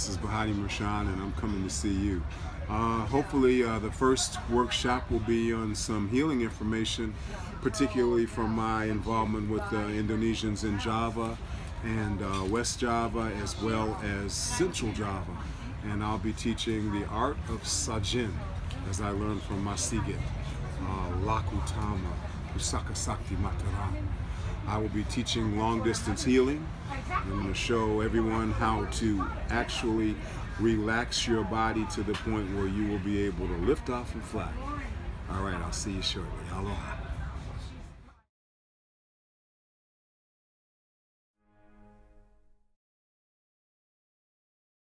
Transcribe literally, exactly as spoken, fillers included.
This is Bahati Mershant, and I'm coming to see you. Uh, hopefully uh, the first workshop will be on some healing information, particularly from my involvement with uh, Indonesians in Java and uh, West Java, as well as Central Java. And I'll be teaching the art of Sajen, as I learned from Masiget, uh, Lakutama, Usaka Sakti Matara. I will be teaching long distance healing. I'm going to show everyone how to actually relax your body to the point where you will be able to lift off and fly. All right, I'll see you shortly. Aloha.